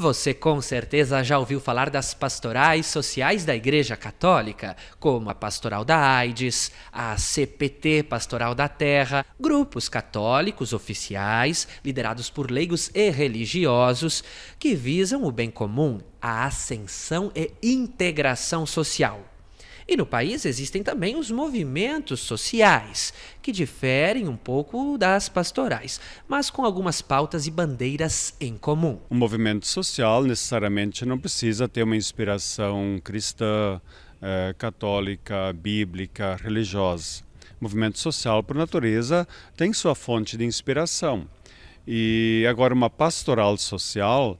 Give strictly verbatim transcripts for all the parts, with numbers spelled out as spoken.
Você com certeza já ouviu falar das pastorais sociais da Igreja Católica, como a Pastoral da AIDS, a C P T, Pastoral da Terra, grupos católicos oficiais, liderados por leigos e religiosos, que visam o bem comum, a ascensão e integração social. E no país existem também os movimentos sociais, que diferem um pouco das pastorais, mas com algumas pautas e bandeiras em comum. O movimento social necessariamente não precisa ter uma inspiração cristã, eh, católica, bíblica, religiosa. O movimento social, por natureza, tem sua fonte de inspiração. E agora uma pastoral social,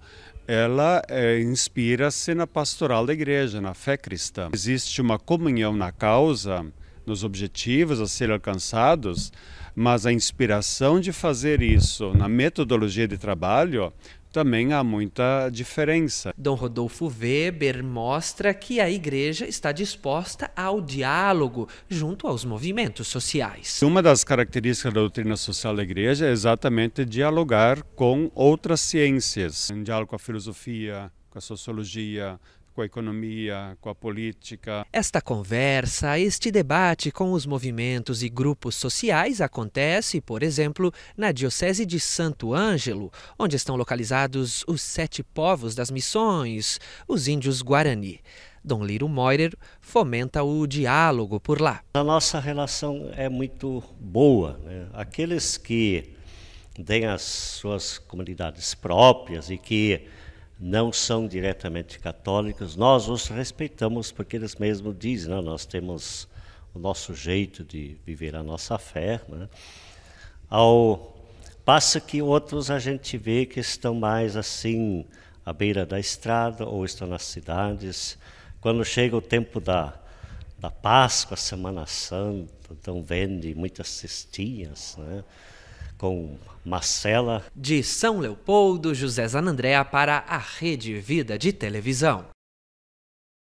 ela é, inspira-se na pastoral da igreja, na fé cristã. Existe uma comunhão na causa, nos objetivos a serem alcançados, mas a inspiração de fazer isso na metodologia de trabalho também há muita diferença. Dom Rodolfo Weber mostra que a igreja está disposta ao diálogo junto aos movimentos sociais. Uma das características da doutrina social da igreja é exatamente dialogar com outras ciências. Um diálogo com a filosofia, com a sociologia, com a economia, com a política. Esta conversa, este debate com os movimentos e grupos sociais acontece, por exemplo, na Diocese de Santo Ângelo, onde estão localizados os sete povos das missões, os índios Guarani. Dom Liro Moirer fomenta o diálogo por lá. A nossa relação é muito boa, né? Aqueles que têm as suas comunidades próprias e que não são diretamente católicos, nós os respeitamos, porque eles mesmos dizem, né, nós temos o nosso jeito de viver a nossa fé, né? Ao passo que outros a gente vê que estão mais assim à beira da estrada ou estão nas cidades. Quando chega o tempo da, da Páscoa, Semana Santa, então vende muitas cestinhas, né? Com Marcela. De São Leopoldo, José Zanandréa para a Rede Vida de Televisão.